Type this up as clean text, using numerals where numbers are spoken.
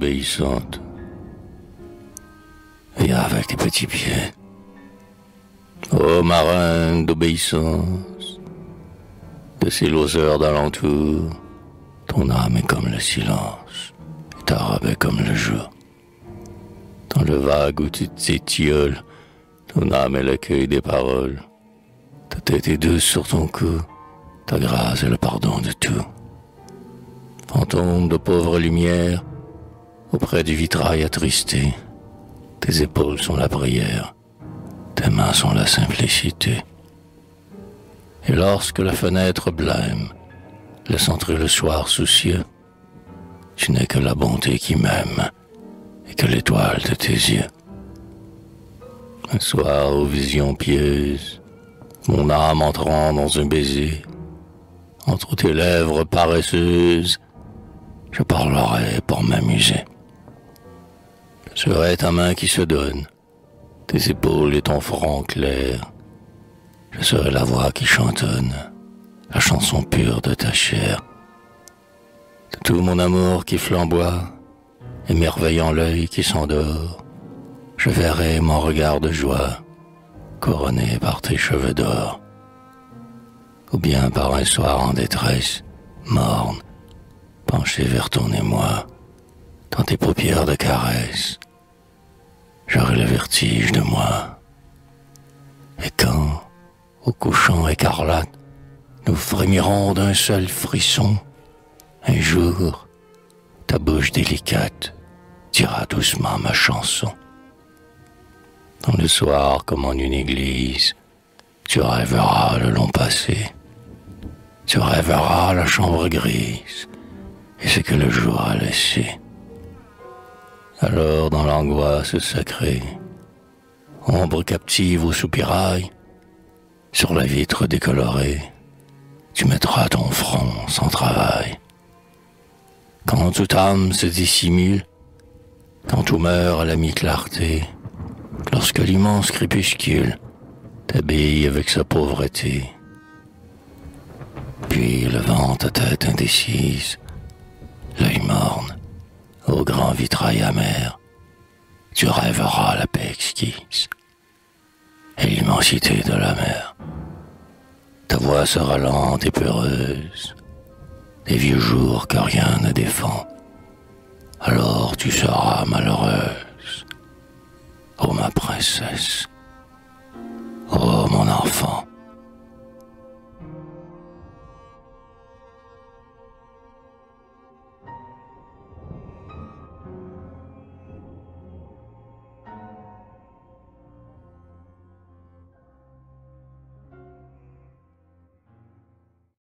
obéissante. Et avec tes petits pieds. Ô marin d'obéissance, de ces loseurs d'alentour, ton âme est comme le silence, et ta robe est comme le jour. Dans le vague où tu t'étioles, ton âme est l'accueil des paroles. Ta tête est douce sur ton cou, ta grâce est le pardon de tout. Fantôme de pauvre lumière, auprès du vitrail attristé, tes épaules sont la prière, tes mains sont la simplicité. Et lorsque la fenêtre blême laisse entrer le soir soucieux, tu n'es que la bonté qui m'aime et que l'étoile de tes yeux. Un soir aux visions pieuses, mon âme entrant dans un baiser, entre tes lèvres paresseuses, je parlerai pour m'amuser. Je serai ta main qui se donne, tes épaules et ton front clair. Je serai la voix qui chantonne, la chanson pure de ta chair. De tout mon amour qui flamboie, émerveillant l'œil qui s'endort, je verrai mon regard de joie, couronné par tes cheveux d'or. Ou bien par un soir en détresse, morne, penché vers ton émoi, dans tes paupières de caresse, j'aurai le vertige de moi. Et quand, au couchant écarlate, nous frémirons d'un seul frisson, un jour, ta bouche délicate dira doucement ma chanson. Dans le soir, comme en une église, tu rêveras le long passé, tu rêveras la chambre grise et ce que le jour a laissé. Alors, dans l'angoisse sacrée, ombre captive au soupirail, sur la vitre décolorée, tu mettras ton front sans travail. Quand toute âme se dissimule, quand tout meurt à la mi-clarté, lorsque l'immense crépuscule t'habille avec sa pauvreté, puis levant ta tête indécise, l'œil morne, au grand vitrail amer, tu rêveras la paix exquise et l'immensité de la mer. Ta voix sera lente et peureuse, des vieux jours que rien ne défend. Alors tu seras malheureuse, ô ma princesse, ô mon enfant.